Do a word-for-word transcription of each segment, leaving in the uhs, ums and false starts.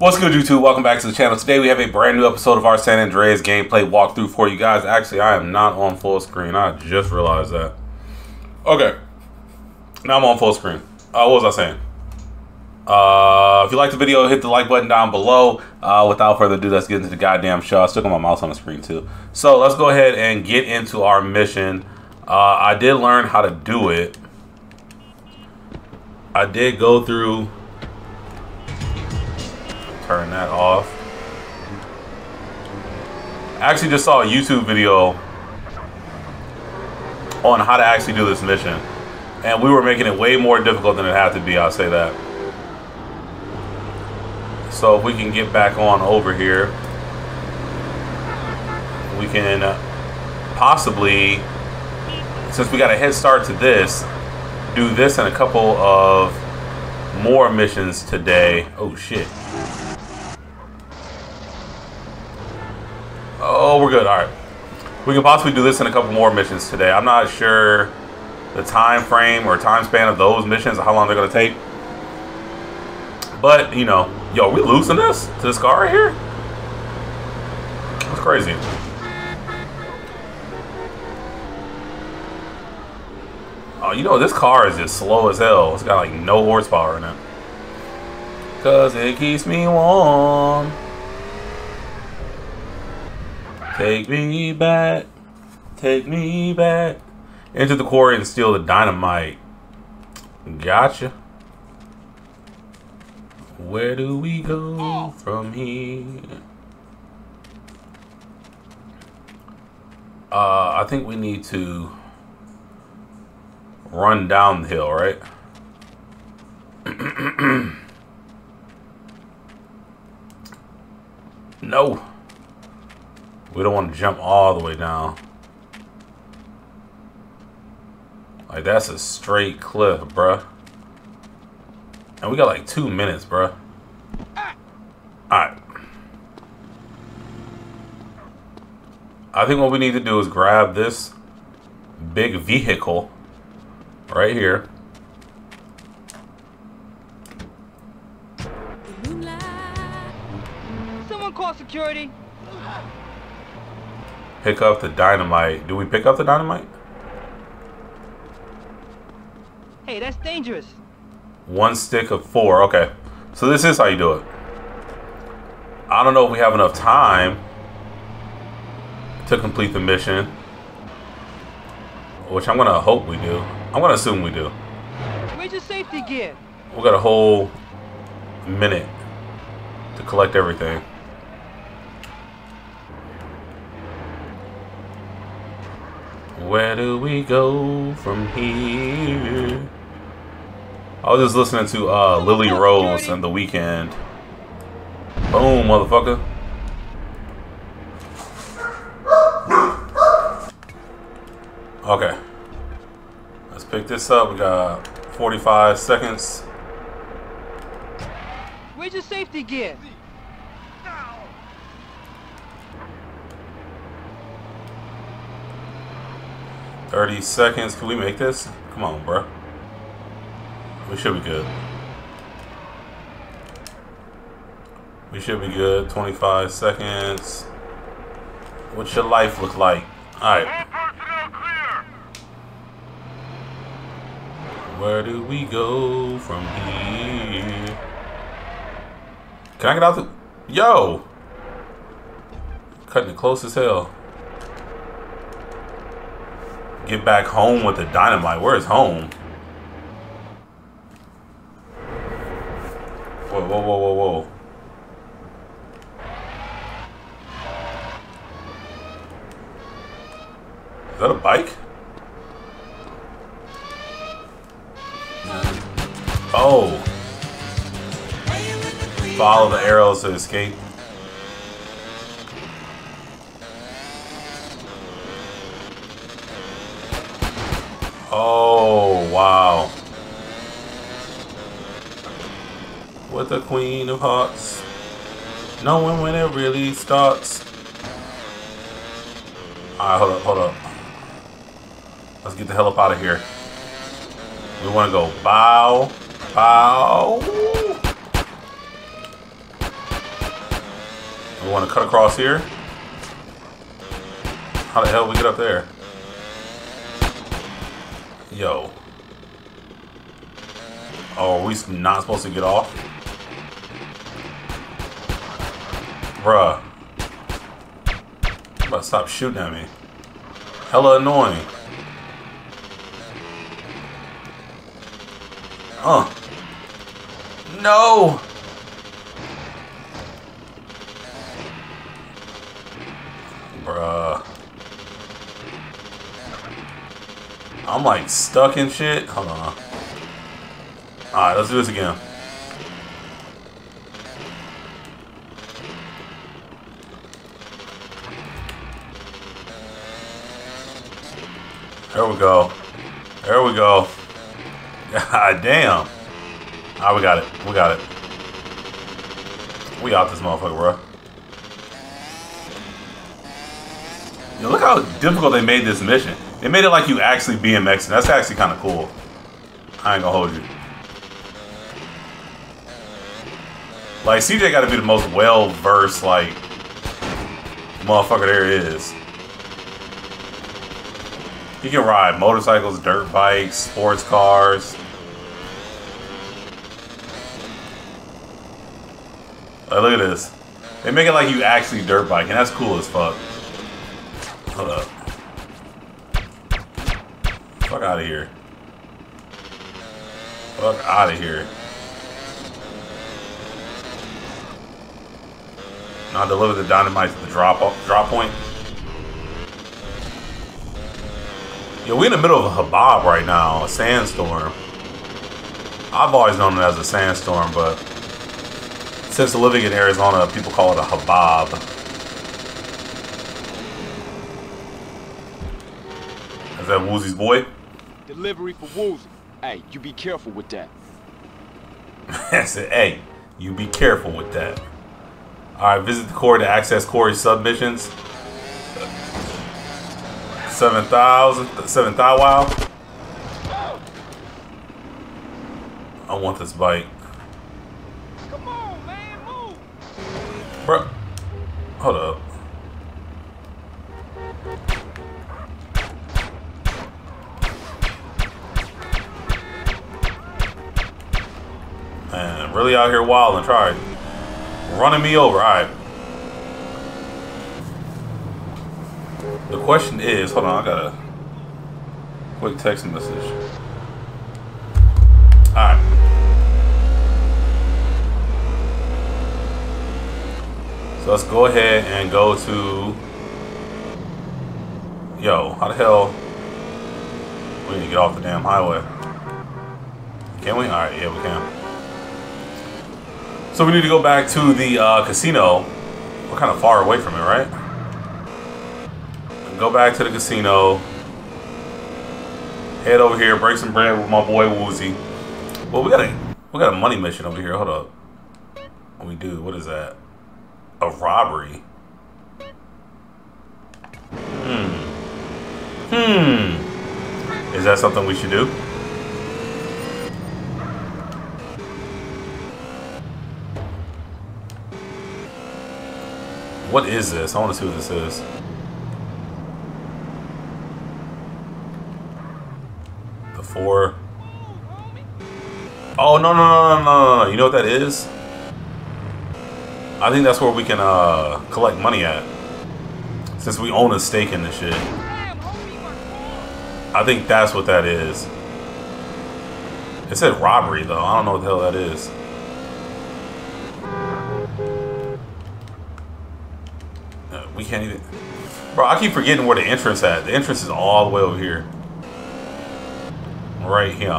What's good, YouTube? Welcome back to the channel. Today we have a brand new episode of our San Andreas gameplay walkthrough for you guys. Actually, I am not on full screen. I just realized that. Okay. Now I'm on full screen. Uh, what was I saying? Uh, if you like the video, hit the like button down below. Uh, without further ado, let's get into the goddamn show. I stuck my mouse on the screen too. So let's go ahead and get into our mission. Uh, I did learn how to do it. I did go through... Turn that off. I actually just saw a YouTube video on how to actually do this mission, and we were making it way more difficult than it had to be, I'll say that. So if we can get back on over here, we can possibly, since we got a head start to this, do this and a couple of more missions today. Oh shit. Oh, we're good. All right. We can possibly do this in a couple more missions today. I'm not sure the time frame or time span of those missions, how long they're going to take. But, you know, yo, we losing this to this car right here? That's crazy. Oh, you know, this car is just slow as hell. It's got like no horsepower in it. Because it keeps me warm. Take me back, take me back. Enter the quarry and steal the dynamite. Gotcha. Where do we go from here? Uh, I think we need to run down the hill, right? No. We don't want to jump all the way down. Like, that's a straight cliff, bruh. And we got like two minutes, bruh. Alright. I think what we need to do is grab this big vehicle right here. Someone call security. Pick up the dynamite. Do we pick up the dynamite? Hey, that's dangerous. One stick of four. Okay. So this is how you do it. I don't know if we have enough time to complete the mission, which I'm going to hope we do. I'm going to assume we do. Where's your safety gear? We got a whole minute to collect everything. Where do we go from here? I was just listening to uh, Lily Rose and The Weeknd. Boom, motherfucker. Okay. Let's pick this up. We got forty-five seconds. Where's your safety gear? thirty seconds. Can we make this? Come on, bro. We should be good. We should be good. twenty-five seconds. What's your life look like? Alright. Where do we go from here? Can I get out the... Yo! Cutting it close as hell. Get back home with the dynamite. Where is home? Whoa, whoa, whoa, whoa, whoa. Is that a bike? Oh. Follow the arrows to escape. Oh, wow. With the Queen of Hearts. Knowing when it really starts. Alright, hold up, hold up. Let's get the hell up out of here. We want to go bow, bow. We want to cut across here. How the hell we get up there? Yo. Oh, are we not supposed to get off? Bruh. I'm about to stop shooting at me. Hella annoying. Huh. No! Bruh. I'm like stuck in shit. Hold on. Alright, let's do this again. There we go. There we go. God damn. Alright, we got it. We got it. We out this motherfucker, bro. Yo, look how difficult they made this mission. They made it like you actually B M X. That's actually kind of cool. I ain't gonna hold you. Like, C J gotta be the most well-versed, like, motherfucker there is. He can ride motorcycles, dirt bikes, sports cars. Like, look at this. They make it like you actually dirt bike, and that's cool as fuck. Hold up. Fuck out of here. Fuck out of here. Now deliver the dynamite to the drop off, drop point. Yo, we in the middle of a habab right now, a sandstorm. I've always known it as a sandstorm, but since living in Arizona, people call it a habab. Is that Woozie's boy? Delivery for Woozie. Hey, you be careful with that. I said, hey, you be careful with that. Alright, visit the quarry to access quarry submissions. seven thousand, seven thou wow. I want this bike. Come on, man, move. Bro, hold up. Man, really out here wilding, try. Running me over, alright. The question is, hold on, I got a quick text message. Alright. So let's go ahead and go to... Yo, how the hell... We need to get off the damn highway. Can we? Alright, yeah, we can. So we need to go back to the uh, casino. We're kind of far away from it, right? Go back to the casino. Head over here, break some bread with my boy Woozie. Well, we got a we got a money mission over here. Hold up. What we do? What is that? A robbery. Hmm. Hmm. Is that something we should do? What is this? I want to see what this is. The four. Oh, no, no, no, no, no, no. You know what that is? I think that's where we can uh, collect money at. Since we own a stake in this shit. I think that's what that is. It said robbery, though. I don't know what the hell that is. We can't even... Bro, I keep forgetting where the entrance at. The entrance is all the way over here. Right here.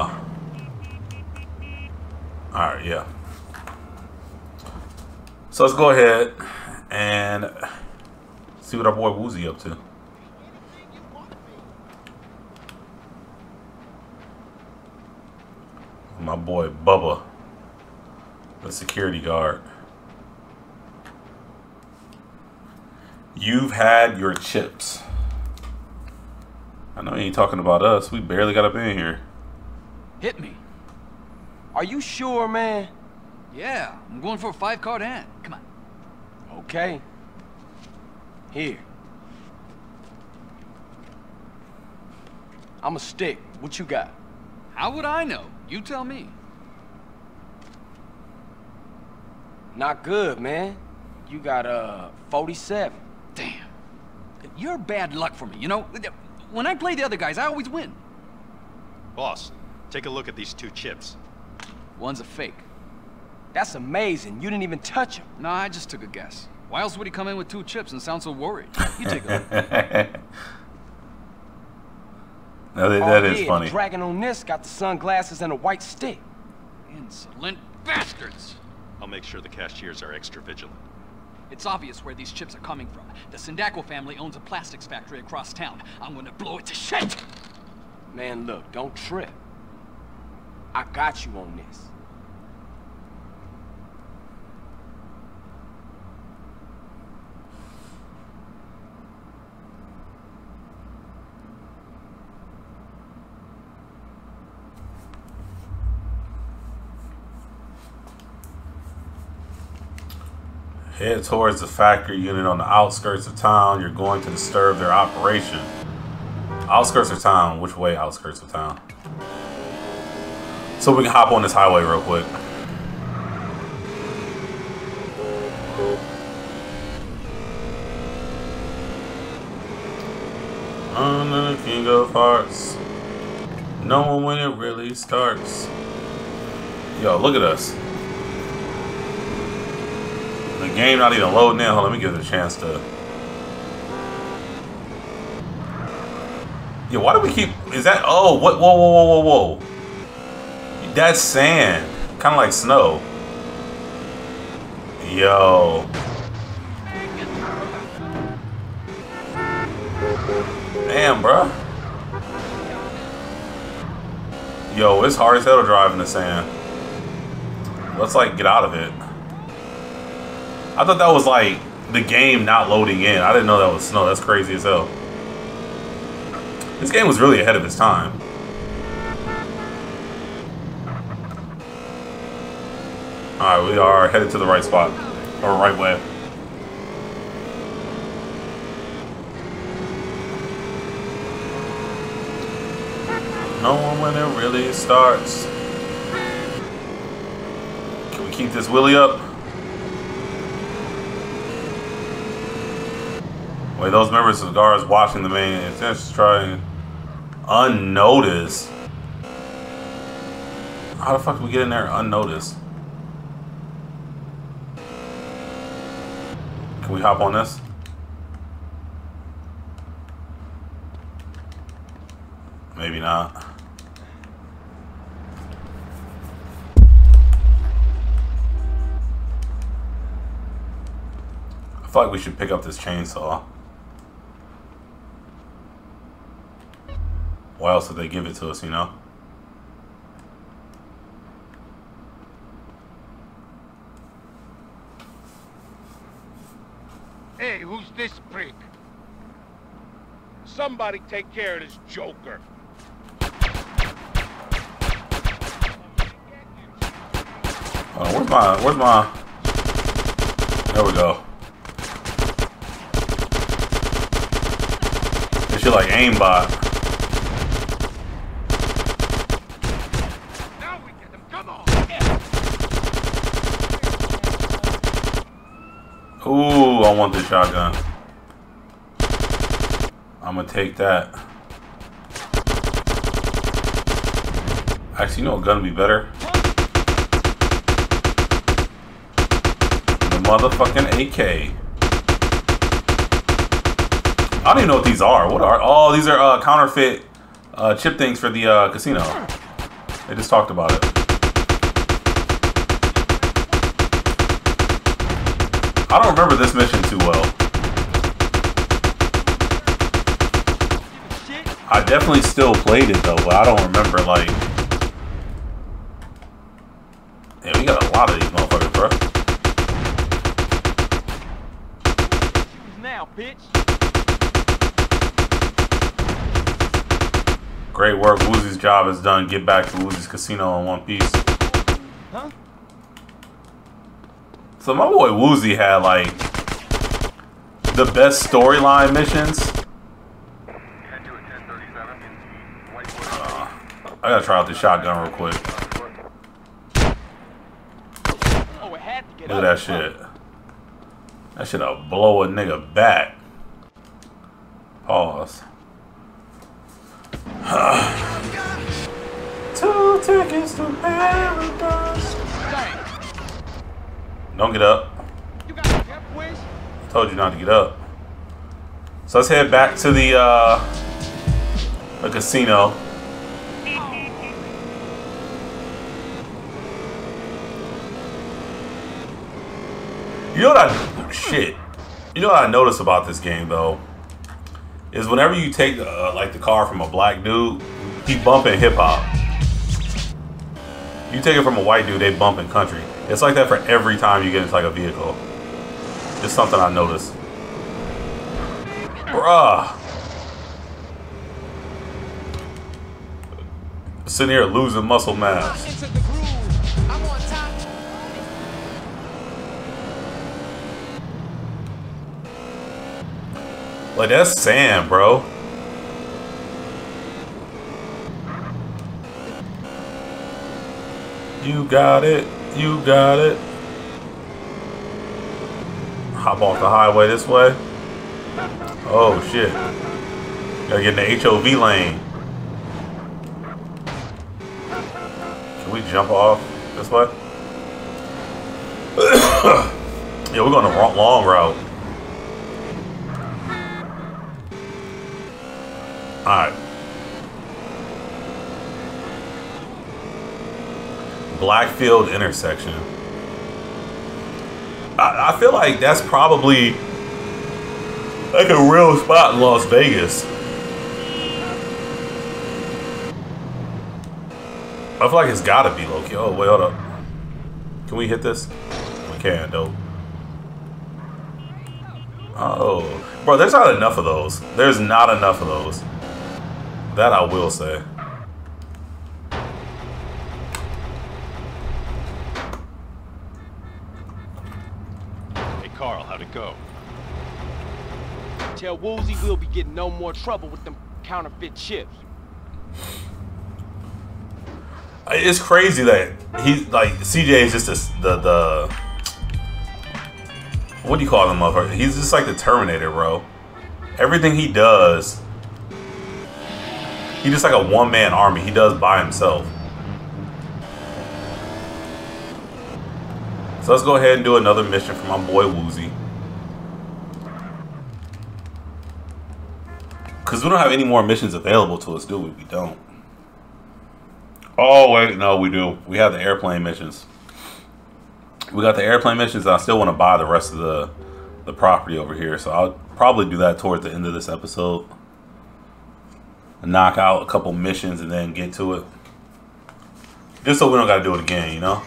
Alright, yeah. So let's go ahead and see what our boy Woozie up to. My boy Bubba, the security guard. You've had your chips. I know you ain't talking about us. We barely got up in here. Hit me. Are you sure, man? Yeah, I'm going for a five-card hand. Come on. Okay. Here. I'm a stick. What you got? How would I know? You tell me. Not good, man. You got, uh, forty-seven. Damn. You're bad luck for me, you know? When I play the other guys, I always win. Boss, take a look at these two chips. One's a fake. That's amazing. You didn't even touch him. No, I just took a guess. Why else would he come in with two chips and sound so worried? You take a look. No, that, that oh, is yeah, funny. The dragon on this got the sunglasses and a white stick. Insolent bastards! I'll make sure the cashiers are extra vigilant. It's obvious where these chips are coming from. The Syndako family owns a plastics factory across town. I'm gonna blow it to shit! Man, look, don't trip. I got you on this. Head towards the factory unit on the outskirts of town. You're going to disturb their operation. Outskirts of town. Which way? Outskirts of town. So we can hop on this highway real quick. I'm the king of hearts. Knowing when it really starts. Yo, look at us. The game not even loading in. Hold on, let me give it a chance to. Yeah, why do we keep? Is that? Oh, what? Whoa, whoa, whoa, whoa, whoa! That's sand, kind of like snow. Yo. Damn, bruh. Yo, it's hard as hell to drive in the sand. Let's like get out of it. I thought that was like the game not loading in. I didn't know that was snow. That's crazy as hell. This game was really ahead of its time. Alright, we are headed to the right spot. Or right way. Knowing when it really starts. Can we keep this wheelie up? Wait, those members of the guards watching the main entrance trying unnoticed. How the fuck do we get in there unnoticed? Can we hop on this? Maybe not. I feel like we should pick up this chainsaw. Why else would they give it to us, you know? Hey, who's this prick? Somebody take care of this joker. Oh, where's my, where's my... There we go. This shit like aimbot. Ooh, I want this shotgun. I'm gonna take that. Actually, you know a gun would be better? The motherfucking A K. I don't even know what these are. What are? Oh, these are uh, counterfeit uh, chip things for the uh, casino. They just talked about it. I don't remember this mission too well. I definitely still played it though, but I don't remember like... Yeah, we got a lot of these motherfuckers, bro. Now, bitch. Great work. Woozie's job is done. Get back to Woozie's casino in one piece. Huh? So my boy Woozie had like the best storyline missions. Uh, I gotta try out this shotgun real quick. Look at that shit. That shit'll blow a nigga back. Pause. Two tickets to paradise. Don't get up. Told you not to get up. So let's head back to the uh, the casino. You know what I shit. You know what I noticed about this game though is whenever you take uh, like the car from a black dude, he bumping hip hop. You take it from a white dude, they bumping country. It's like that for every time you get into like a vehicle. Just something I noticed. Bruh. Sitting here losing muscle mass. Like that's sand, bro. You got it. You got it. Hop off the highway this way. Oh shit. Gotta get in the H O V lane. Can we jump off this way? Yeah, we're going the wrong long route. Alright. Blackfield intersection. I feel like that's probably like a real spot in Las Vegas. I feel like it's gotta be low-key. Oh, wait, hold up. Can we hit this? We can, though. Oh. Bro, there's not enough of those. There's not enough of those. That I will say. Go. Tell Woozie we'll be getting no more trouble with them counterfeit chips. It's crazy that he's like C J is just a, the the what do you call him, motherfucker? He's just like the Terminator, bro. Everything he does, he's just like a one man army. He does by himself. So let's go ahead and do another mission for my boy Woozie. Because we don't have any more missions available to us, do we? We don't. Oh, wait. No, we do. We have the airplane missions. We got the airplane missions. And I still want to buy the rest of the, the property over here. So I'll probably do that towards the end of this episode. Knock out a couple missions and then get to it. Just so we don't got to do it again, you know?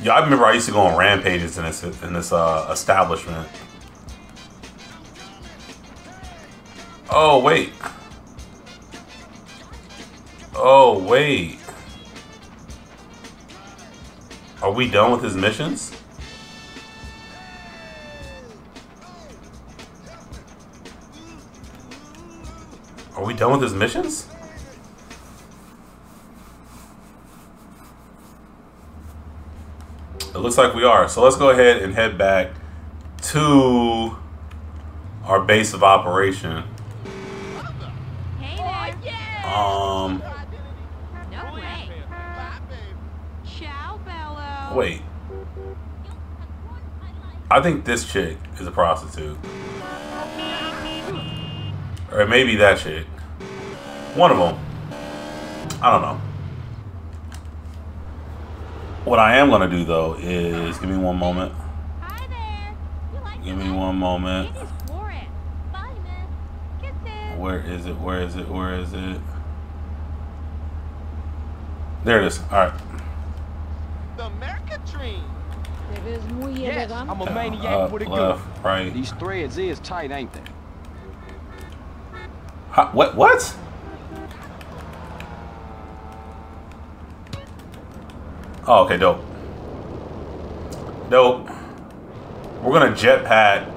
Yeah, I remember I used to go on rampages in this, in this uh, establishment. Oh, wait. Oh, wait. Are we done with his missions? Are we done with his missions? It looks like we are. So let's go ahead and head back to our base of operation. Um. No way. Wait. I think this chick is a prostitute. Or maybe that chick. One of them. I don't know. What I am gonna do though is give me one moment. Hi there. You like give me one moment. Where is it? Where is it? Where is it? There it is. All right. The American dream. Yes, I'm a maniac up, with a gun. Right. These threads is tight, ain't they? How, what? What? Oh, okay, dope. Nope. We're gonna jetpack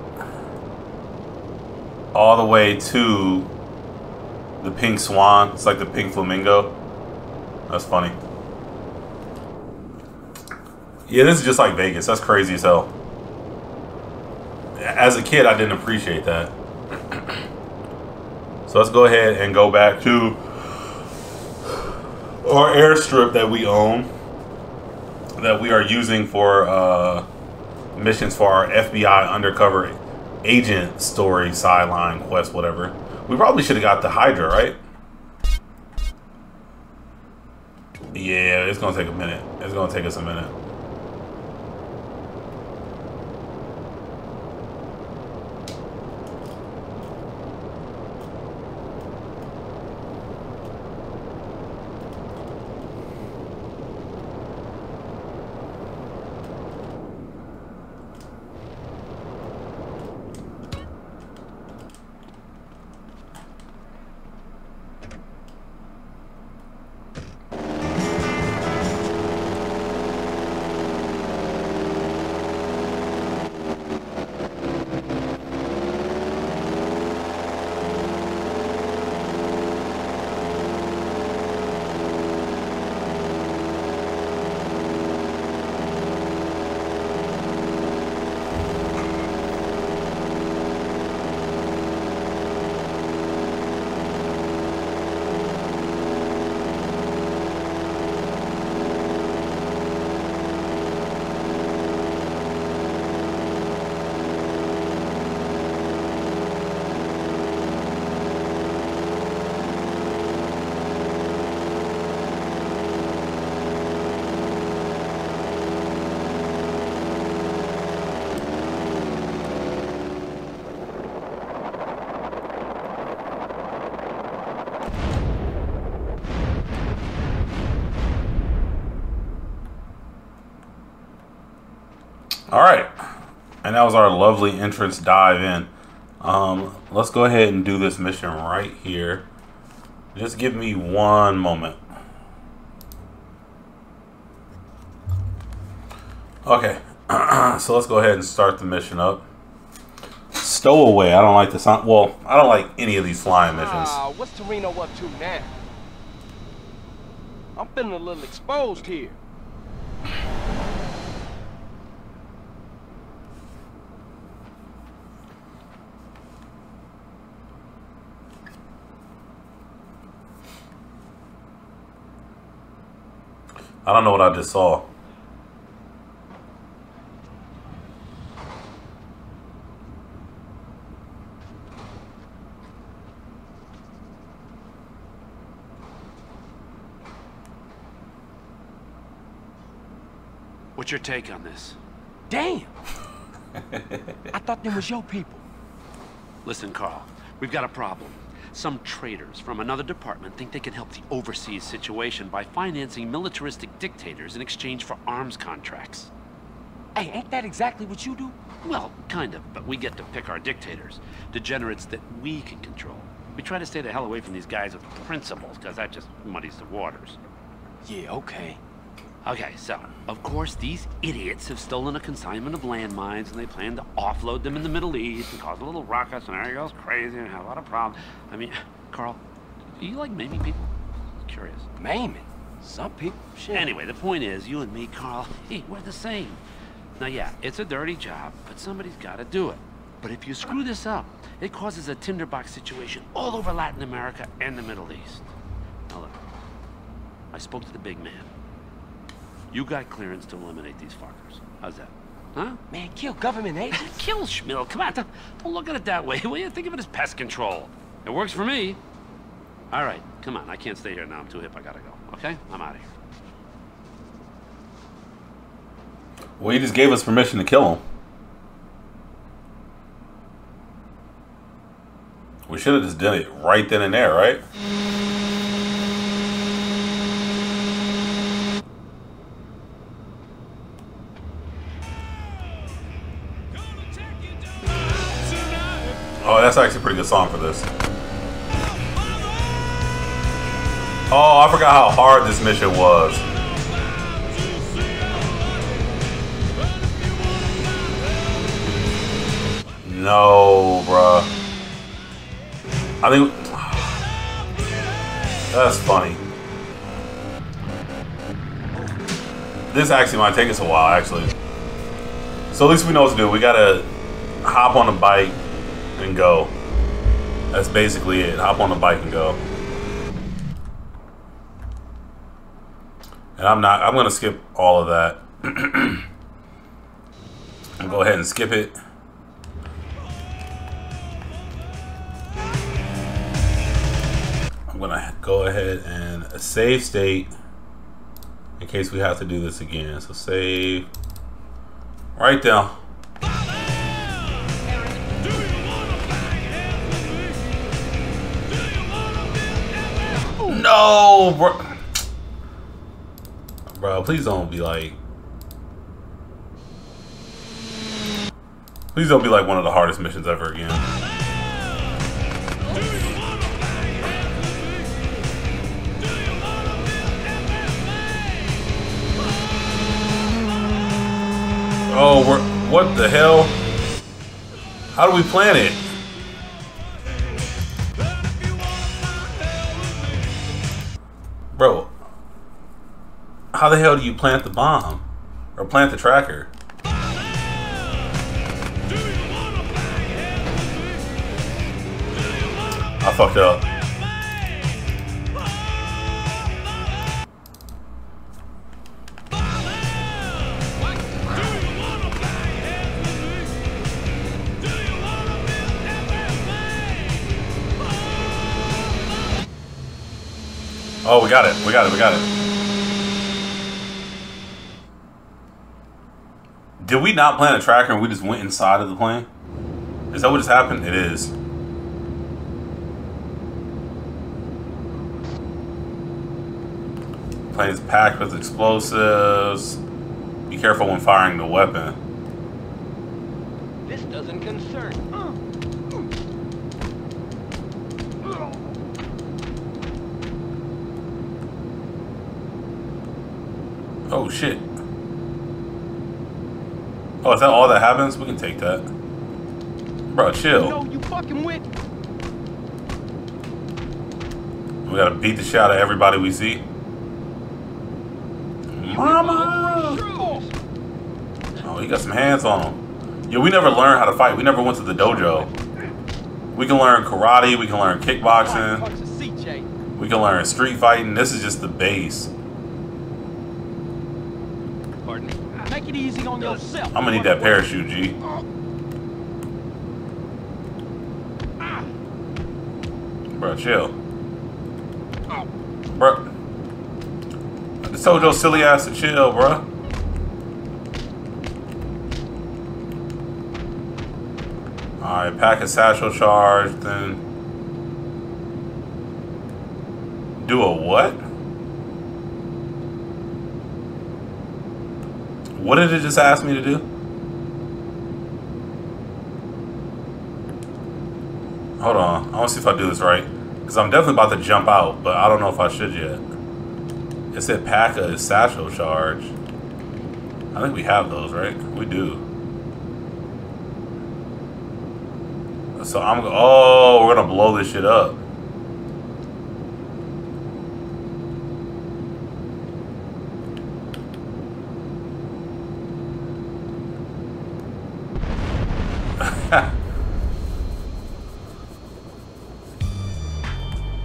all the way to the pink swan. It's like the pink flamingo. That's funny. Yeah, this is just like Vegas. That's crazy as hell. As a kid, I didn't appreciate that. So let's go ahead and go back to our airstrip that we own, that we are using for uh, missions for our F B I undercover agent story, sideline quest, whatever. We probably should have got the Hydra, right? Yeah, it's gonna take a minute. It's gonna take us a minute. Alright, and that was our lovely entrance dive in. Um, let's go ahead and do this mission right here. Just give me one moment. Okay, so let's go ahead and start the mission up. Stowaway, I don't like the sound. Well, I don't like any of these flying missions. Uh, what's Torino up to now? I'm feeling a little exposed here. I don't know what I just saw. What's your take on this? Damn! I thought they was your people. Listen, Carl, we've got a problem. Some traitors from another department think they can help the overseas situation by financing militaristic dictators in exchange for arms contracts. Hey, ain't that exactly what you do? Well, kind of, but we get to pick our dictators. Degenerates that we can control. We try to stay the hell away from these guys with principles, because that just muddies the waters. Yeah, okay. Okay, so, of course, these idiots have stolen a consignment of landmines, and they plan to offload them in the Middle East and cause a little ruckus, and everything goes crazy and have a lot of problems. I mean, Carl, do you like maiming people? I'm curious. Maiming? Some people? Shit. Anyway, the point is, you and me, Carl, hey, we're the same. Now, yeah, it's a dirty job, but somebody's got to do it. But if you screw this up, it causes a tinderbox situation all over Latin America and the Middle East. Now, look, I spoke to the big man. You got clearance to eliminate these fuckers. How's that? Huh? Man, kill government agents. Kill Schmill. Come on, don't, don't look at it that way. Well, you think of it as pest control. It works for me. All right, come on. I can't stay here now. I'm too hip. I gotta go. Okay? I'm out of here. Well, you just gave us permission to kill him. We should have just done it right then and there, right? Oh, that's actually a pretty good song for this. Oh, I forgot how hard this mission was. No, bruh. I think... That's funny. This actually might take us a while, actually. So at least we know what to do. We gotta hop on a bike and go. That's basically it. Hop on the bike and go. And I'm not... I'm gonna skip all of that. I'll go ahead and skip it. I'm gonna go ahead and save state in case we have to do this again. So save right there. No, bro. Bro, please don't be like. Please don't be like one of the hardest missions ever again. Oh, we're, what the hell? How do we plan it? Bro, how the hell do you plant the bomb? Or plant the tracker? I fucked up. Oh, we got it. We got it. We got it. Did we not plan a tracker and we just went inside of the plane? Is that what just happened? It is. Plane's packed with explosives. Be careful when firing the weapon. This doesn't concern. Uh. Oh shit. Oh, is that all that happens? We can take that. Bro, chill. No, you fucking wit. We gotta beat the shit out of everybody we see. Mama! Oh, he got some hands on him. Yo, we never learned how to fight. We never went to the dojo. We can learn karate. We can learn kickboxing. We can learn street fighting. This is just the base. Pardon me. Make it easy on yourself. I'm gonna need that parachute, G. Bro, chill. Bro. I told your silly ass to chill, bruh. Alright, pack a satchel charge, then... Do a what? What did it just ask me to do? Hold on, I want to see if I do this right. Because I'm definitely about to jump out, but I don't know if I should yet. It said pack a satchel charge. I think we have those, right? We do. So I'm going, oh, we're gonna blow this shit up.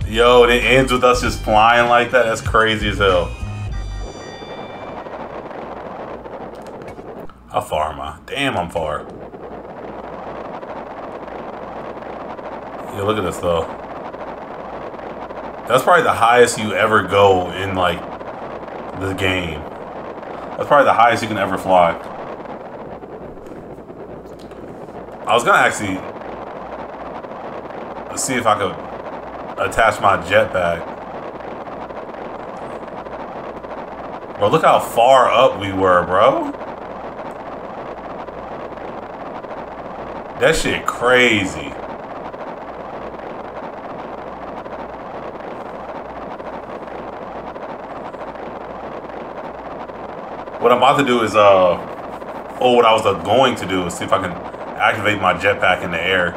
Yo, and it ends with us just flying like that? That's crazy as hell. How far am I? Damn, I'm far. Yeah, look at this, though. That's probably the highest you ever go in, like, the game. That's probably the highest you can ever fly. I was gonna actually... Let's see if I could... attach my jetpack. Bro, look how far up we were, bro. That shit crazy. What I'm about to do is, uh, oh, what I was going to do is see if I can activate my jetpack in the air.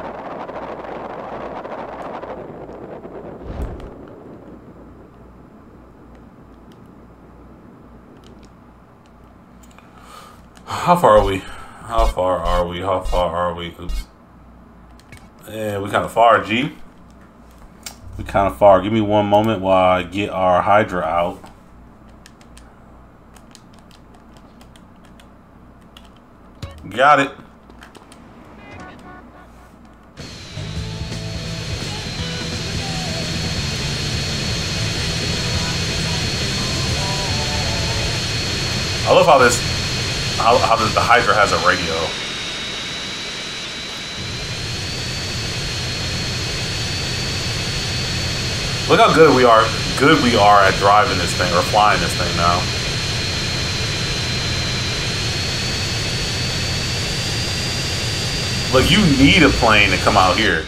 How far are we? How far are we? How far are we? Oops. Yeah, we kind of far, G. We kind of far. Give me one moment while I get our Hydra out. Got it. I love how this, how, how the Hydra has a radio. Look how good we are, good we are at driving this thing or flying this thing now. Look, you need a plane to come out here.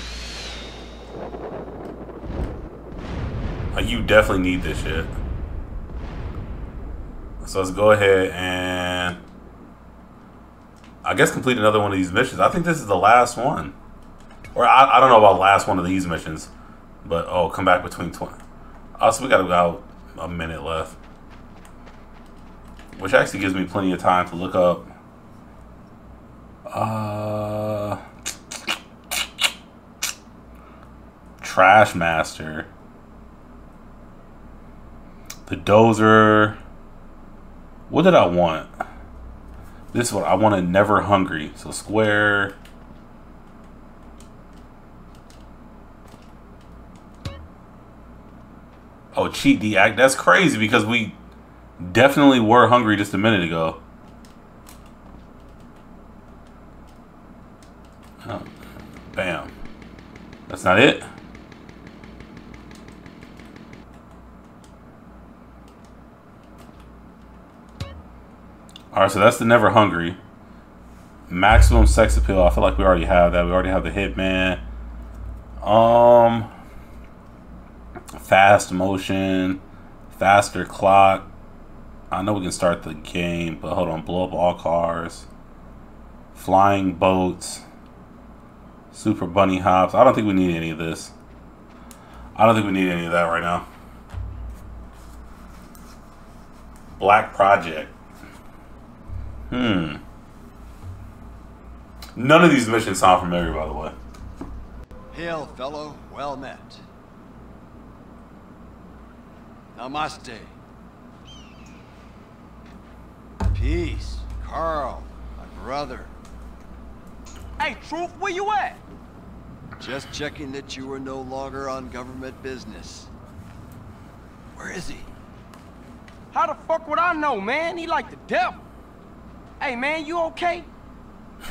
Like, you definitely need this shit. So let's go ahead and I guess complete another one of these missions. I think this is the last one. Or I, I don't know about last one of these missions. But, oh, come back between twenty. Also, we got about a minute left. Which actually gives me plenty of time to look up. Uh, Trash Master. The Dozer. What did I want? This one. I wanted Never Hungry. So, Square. Oh, cheat the act. That's crazy because we definitely were hungry just a minute ago. Oh, bam. That's not it. All right, so that's the Never Hungry. Maximum sex appeal. I feel like we already have that. We already have the Hitman. Um... Fast motion, faster clock. I know we can start the game, but hold on. Blow up all cars. Flying boats. Super bunny hops. I don't think we need any of this. I don't think we need any of that right now. Black Project. Hmm. None of these missions sound familiar, by the way. Hail, fellow. Well met. Namaste. Peace, Carl, my brother. Hey, Truth, where you at? Just checking that you were no longer on government business. Where is he? How the fuck would I know, man? He like the devil. Hey, man, you okay?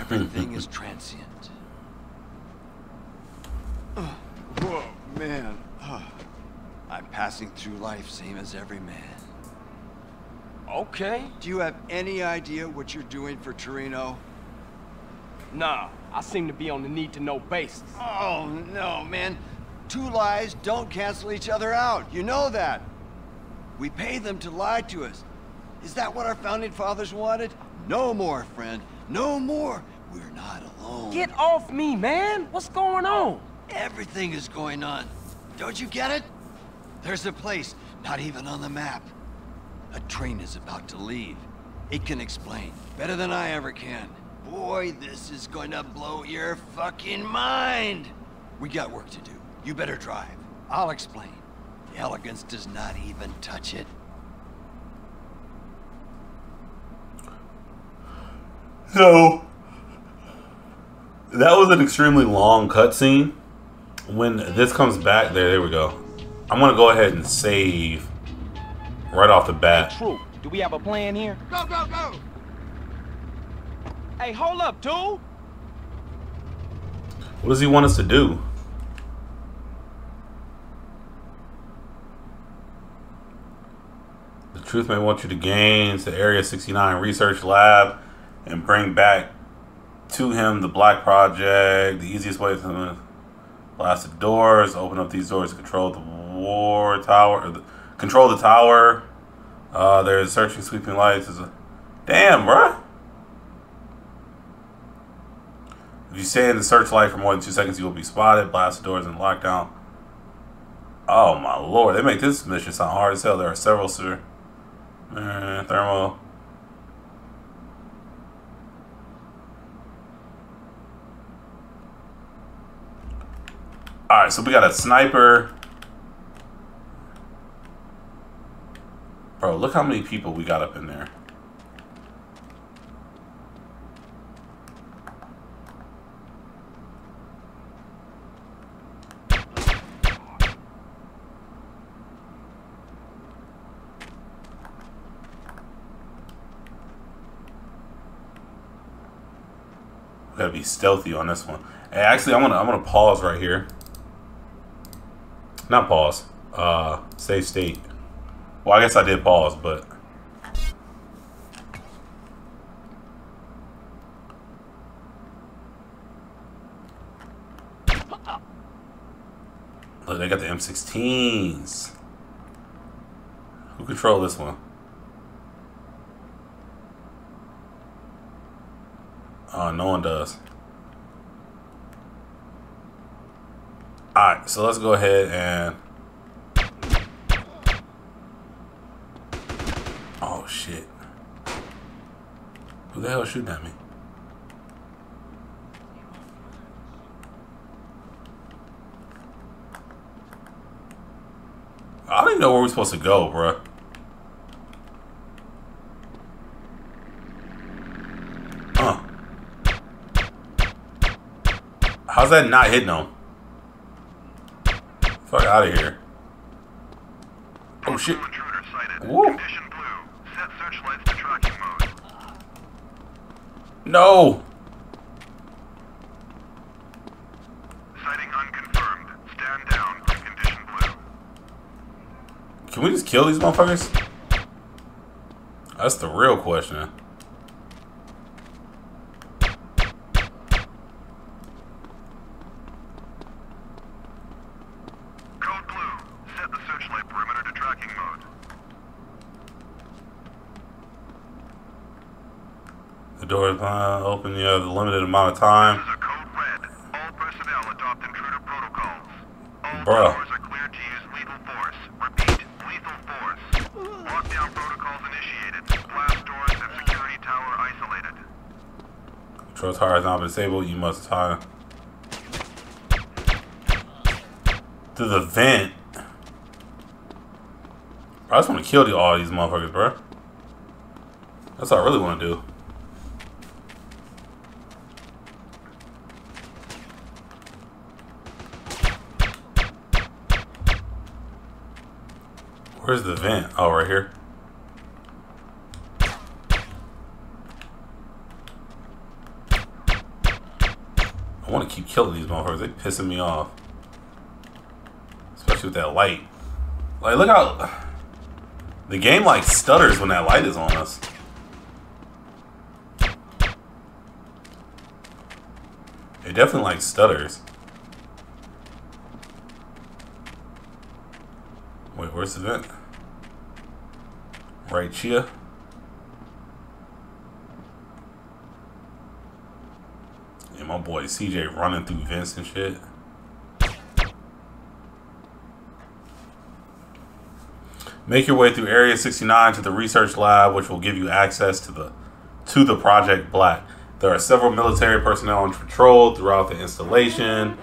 Everything is transient. Uh, whoa, man. Uh. I'm passing through life, same as every man. Okay. Do you have any idea what you're doing for Torino? Nah, I seem to be on the need-to-know basis. Oh, no, man. Two lies don't cancel each other out. You know that. We pay them to lie to us. Is that what our founding fathers wanted? No more, friend. No more. We're not alone. Get off me, man. What's going on? Everything is going on. Don't you get it? There's a place, not even on the map. A train is about to leave. It can explain better than I ever can. Boy, this is going to blow your fucking mind. We got work to do. You better drive. I'll explain. The elegance does not even touch it. So, that was an extremely long cutscene. When this comes back, there, there we go. I'm gonna go ahead and save right off the bat. Hey, True, do we have a plan here? Go, go, go! Hey, hold up, dude! What does he want us to do? The Truth may want you to gain the Area sixty-nine Research Lab and bring back to him the Black Project. The easiest way to blast the doors, open up these doors, control the War tower, or the, control the tower. Uh, there's searching, sweeping lights. Is a, damn, bruh. If you stay in the searchlight for more than two seconds, you will be spotted, blasted doors, and locked down. Oh my lord, they make this mission sound hard as hell. There are several, sir. Uh, thermal. Alright, so we got a sniper. Bro, look how many people we got up in there. We gotta be stealthy on this one. Hey, actually, I'm gonna I'm gonna pause right here. Not pause. Uh, save state. Well, I guess I did pause, but look, they got the M sixteens. Who control this one? Uh, no one does. Alright, so let's go ahead and... Oh, shit. Who the hell is shooting at me? I don't even know where we're supposed to go, bruh. Huh. How's that not hitting him? Fuck out of here. Oh shit. Woo. No! Sighting unconfirmed. Stand down. Condition blue. Can we just kill these motherfuckers? That's the real question. Doors uh, open. You have a limited amount of time. This is a code red. All personnel adopt intruder protocols. All Bruh. Doors are cleared to use lethal force. Repeat, lethal force. Lockdown protocols initiated. Blast doors and security tower isolated. Control tower has not been disabled. You must tie to the vent. Bro, I just want to kill all these motherfuckers, bro. That's what I really want to do. Where's the vent? Oh, right here. I want to keep killing these motherfuckers. They're pissing me off. Especially with that light. Like, look how... The game, like, stutters when that light is on us. It definitely, like, stutters. Wait, where's the vent? Right here. Yeah, my boy C J running through vents and shit. Make your way through Area sixty-nine to the research lab, which will give you access to the to the Project Black. There are several military personnel on patrol throughout the installation.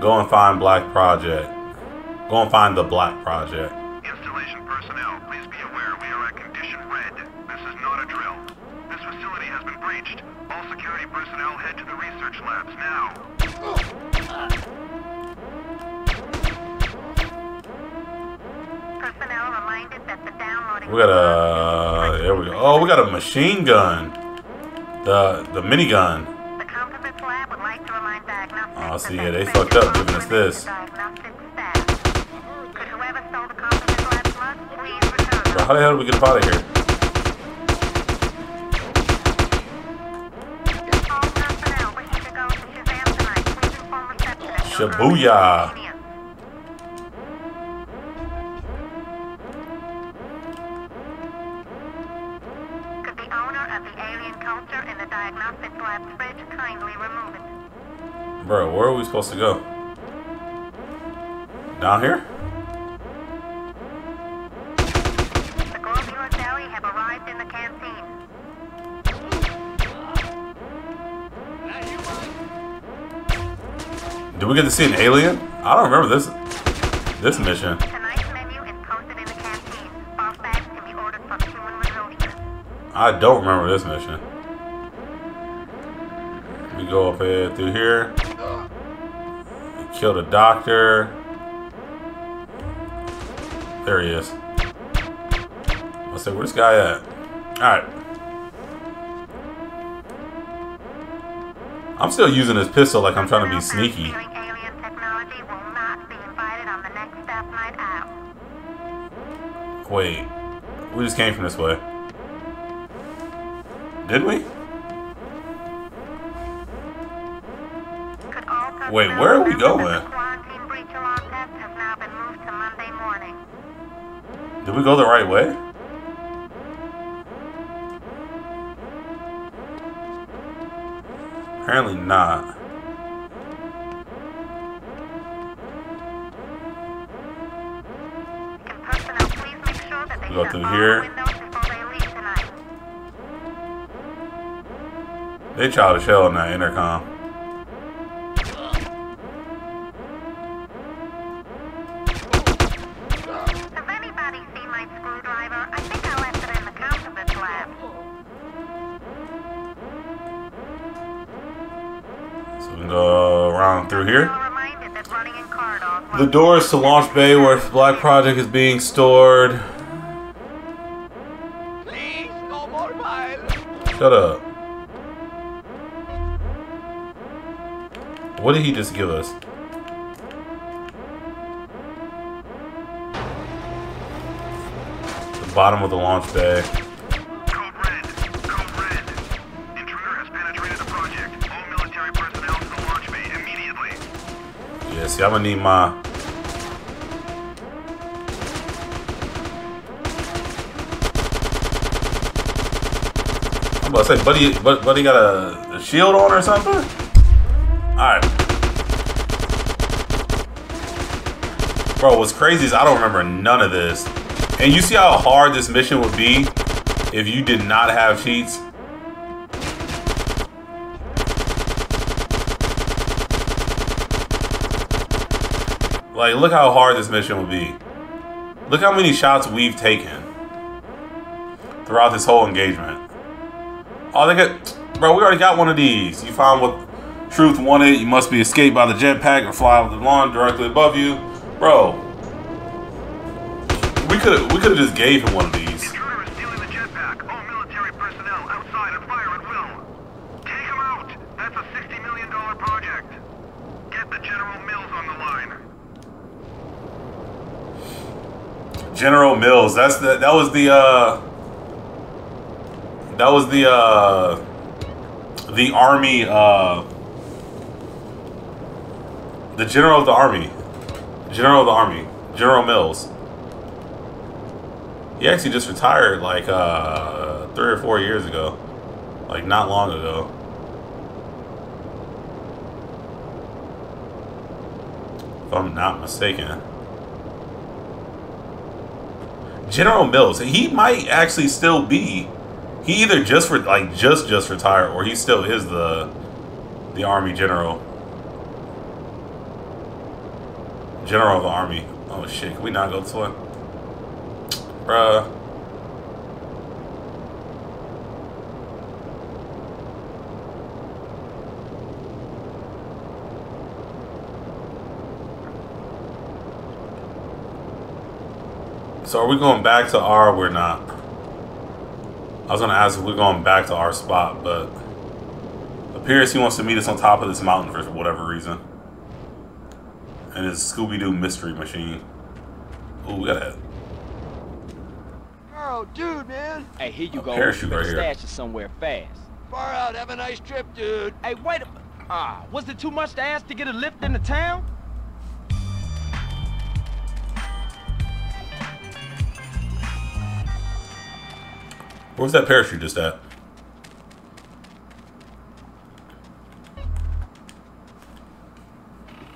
Go and find Black Project. Go and find the Black Project. Installation personnel, please be aware we are at condition red. This is not a drill. This facility has been breached. All security personnel head to the research labs now. Personnel reminded that the downloading... We got a... There we go. Oh, we got a machine gun. The, the minigun. The composites lab would like to remind diagnostics... Oh, see, yeah, they fucked up giving us this. How the hell do we get up out of here? Shibuya! Could the owner of the alien culture in the diagnostics lab fridge kindly remove it? Bro, where are we supposed to go? Down here? The Globulus Alley have arrived in the canteen. Did we get to see an alien? I don't remember this this mission. Tonight's menu is posted in the canteen. Boss bags can be ordered from human resources. I don't remember this mission. We go up here, through here. We kill the doctor. There he is. Let's see, where's this guy at? Alright. I'm still using this pistol like I'm trying to be sneaky. Wait. We just came from this way. Did we? Wait, where are we going? Did we go the right way? Apparently not. We go through here. They childish hell on that intercom. The doors to launch bay where the Black Project is being stored. Please, no more miles. Shut up. What did he just give us? The bottom of the launch bay. Yeah, see, I'm gonna need my. I'm about to say, buddy, buddy got a, a shield on or something? Alright. Bro, what's crazy is I don't remember none of this. And you see how hard this mission would be if you did not have cheats? Like, look how hard this mission would be. Look how many shots we've taken throughout this whole engagement. Oh, they got, bro, we already got one of these. You found what Truth wanted. You must be escaped by the jetpack or fly off the lawn directly above you. Bro, we could we could have just gave him one of these. Intruder is stealing the jetpack. All military personnel outside and fire at will. Take him out. That's a sixty million dollar project. Get the General Mills on the line. General Mills. That's the that was the uh. That was the uh, the army, uh, the general of the army, general of the army, General Mills. He actually just retired like uh, three or four years ago, like not long ago. If I'm not mistaken. General Mills, he might actually still be. He either just re like just just retired, or he still is the the army general, general of the army. Oh shit! Can we not go this way, bruh? So are we going back to R? We're not. I was gonna ask if we're going back to our spot, but appears he wants to meet us on top of this mountain for whatever reason. And his Scooby-Doo mystery machine. Ooh, we got that. Girl, dude, man. Hey, here you go. Parachute right here. Stash it somewhere fast. Far out. Have a nice trip, dude. Hey, wait a. Ah, was it too much to ask to get a lift into town? Where was that parachute just at?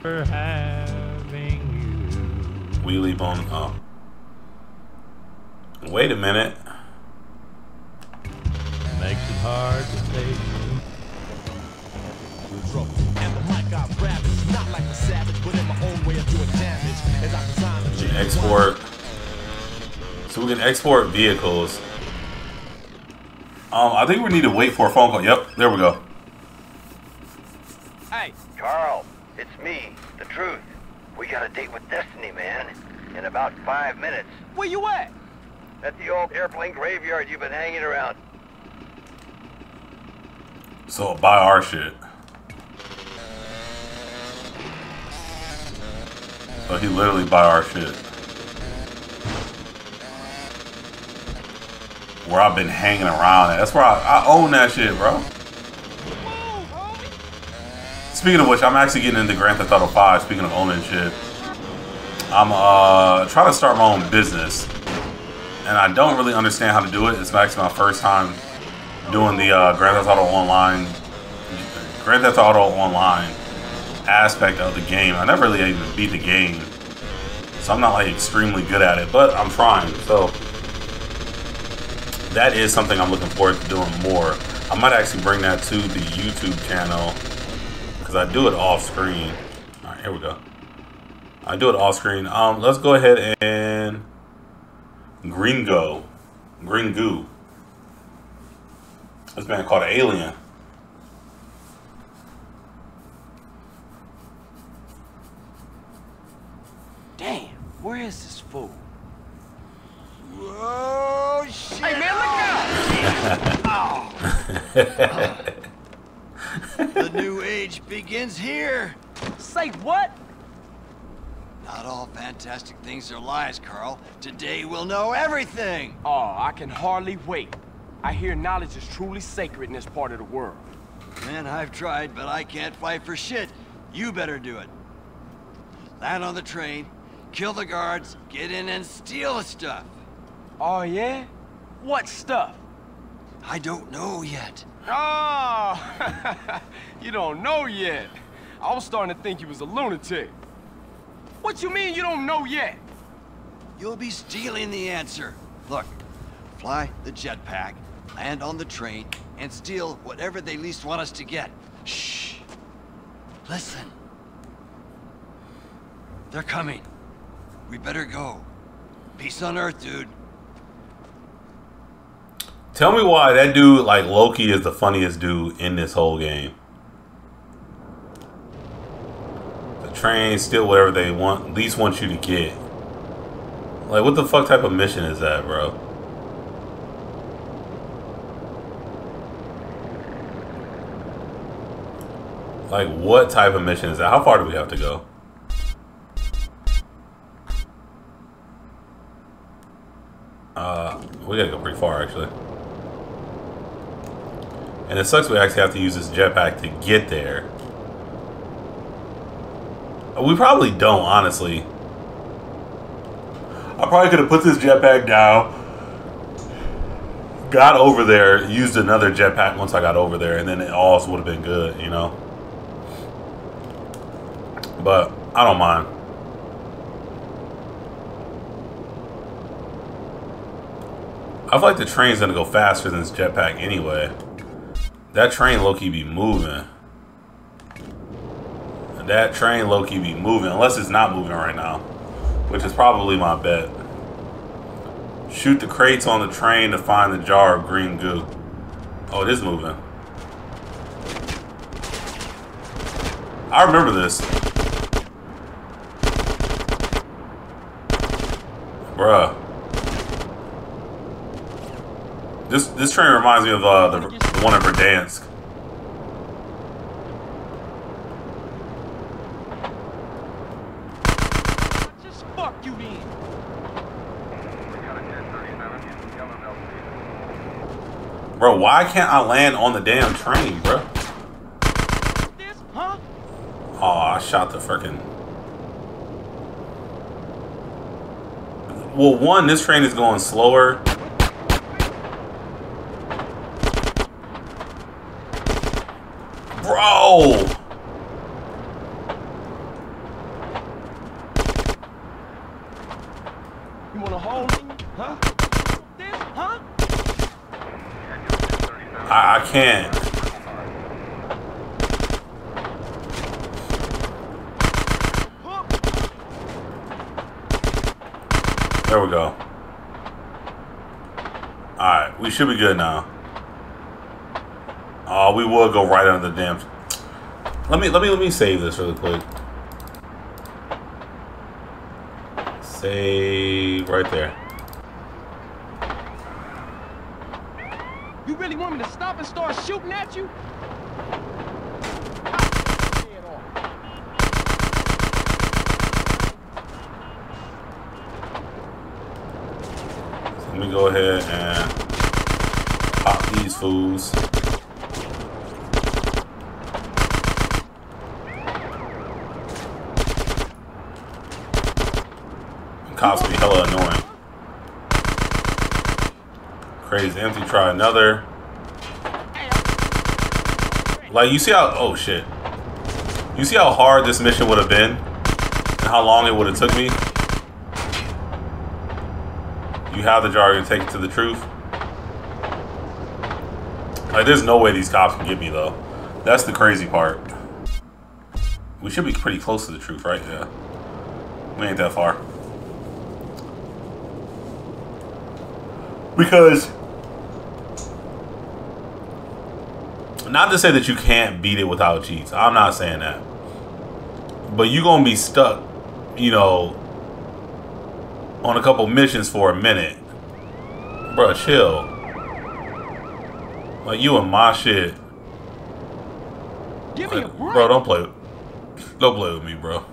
for having you. We leave on. Oh. Wait a minute. Makes it hard to stay true. And the mic got rabbits, not like a savage, but in my own way of doing damage. As I designed to export. So we can export vehicles. Um, I think we need to wait for a phone call. Yep, there we go. Hey, Carl, it's me, the Truth. We got a date with Destiny, man, in about five minutes. Where you at? At the old airplane graveyard you've been hanging around. So buy our shit. So he literally buy our shit. Where I've been hanging around at. That's where I, I own that shit, bro. Speaking of which, I'm actually getting into Grand Theft Auto five. Speaking of owning shit, I'm uh, trying to start my own business, and I don't really understand how to do it. It's actually my first time doing the uh, Grand Theft Auto Online, Grand Theft Auto Online aspect of the game. I never really even beat the game, so I'm not like extremely good at it, but I'm trying. So. That is something I'm looking forward to doing more. I might actually bring that to the YouTube channel because I do it off screen. All right, here we go. I do it off screen. Um, let's go ahead and Gringo, Gringo. This man called an alien. Damn, where is this fool? Whoa, shit. Hey, man, look out! Oh. The new age begins here. Say what? Not all fantastic things are lies, Carl. Today we'll know everything. Oh, I can hardly wait. I hear knowledge is truly sacred in this part of the world. Man, I've tried, but I can't fight for shit. You better do it. Land on the train, kill the guards, get in and steal the stuff. Oh, yeah? What stuff? I don't know yet. Oh! You don't know yet. I was starting to think you was a lunatic. What you mean you don't know yet? You'll be stealing the answer. Look, fly the jetpack, land on the train, and steal whatever they least want us to get. Shh. Listen. They're coming. We better go. Peace on Earth, dude. Tell me why that dude, like Loki, is the funniest dude in this whole game. The train, steal whatever they want, at least want you to get. Like, what the fuck type of mission is that, bro? Like, what type of mission is that? How far do we have to go? Uh, we gotta go pretty far, actually. And it sucks we actually have to use this jetpack to get there. We probably don't, honestly. I probably could have put this jetpack down, got over there, used another jetpack once I got over there, and then it also would have been good, you know? But I don't mind. I feel like the train's gonna go faster than this jetpack anyway. That train low-key be moving. That train low-key be moving, unless it's not moving right now, which is probably my bet. Shoot the crates on the train to find the jar of green goo. Oh, it is moving. I remember this. Bruh. This, this train reminds me of uh, the, the one in Verdansk. What the fuck you mean? Bro, why can't I land on the damn train, bro? This, huh? Oh, I shot the frickin'. Well, one, this train is going slower. Bro! I, I can't. There we go. Alright, we should be good now. Oh, we will go right under the damn. Let me let me let me save this really quick. Save right there. You really want me to stop and start shooting at you? Let me go ahead and pop these fools. Cops be hella annoying. Crazy empty. Try another. Like you see how? Oh shit! You see how hard this mission would have been, and how long it would have took me. You have the jar, you take it to the truth. Like, there's no way these cops can get me, though. That's the crazy part. We should be pretty close to the truth, right? Yeah. We ain't that far. Because, not to say that you can't beat it without cheats. I'm not saying that. But you're going to be stuck, you know, on a couple missions for a minute. Bruh, chill. Like, you and my shit. Give me a break. Bro, don't play with, don't play with me, bro.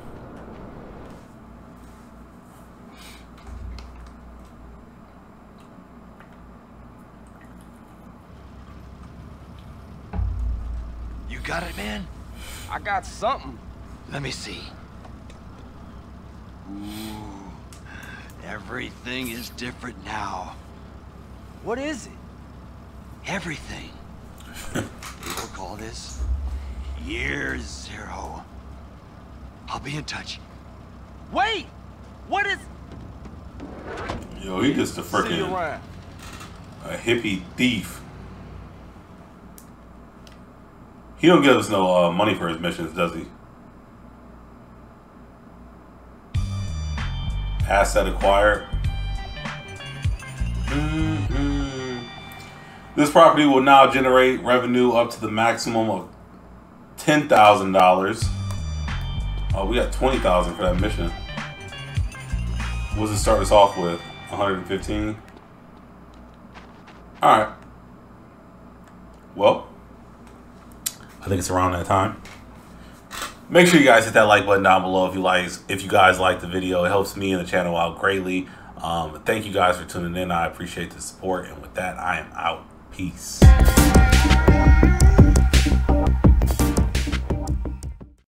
You got it, man? I got something. Let me see. Ooh. Everything is different now. What is it? Everything. People call this year zero. I'll be in touch. Wait! What is... Yo, he just a frickin' a hippie thief. He don't give us no uh, money for his missions, does he? Asset acquired. Mm-hmm. This property will now generate revenue up to the maximum of ten thousand dollars. Oh, we got twenty thousand dollars for that mission. What does it start us off with? one hundred fifteen. All right. Well, I think it's around that time. Make sure you guys hit that like button down below if you like, if you guys like the video. It helps me and the channel out greatly. Um, thank you guys for tuning in. I appreciate the support. And with that, I am out. Peace.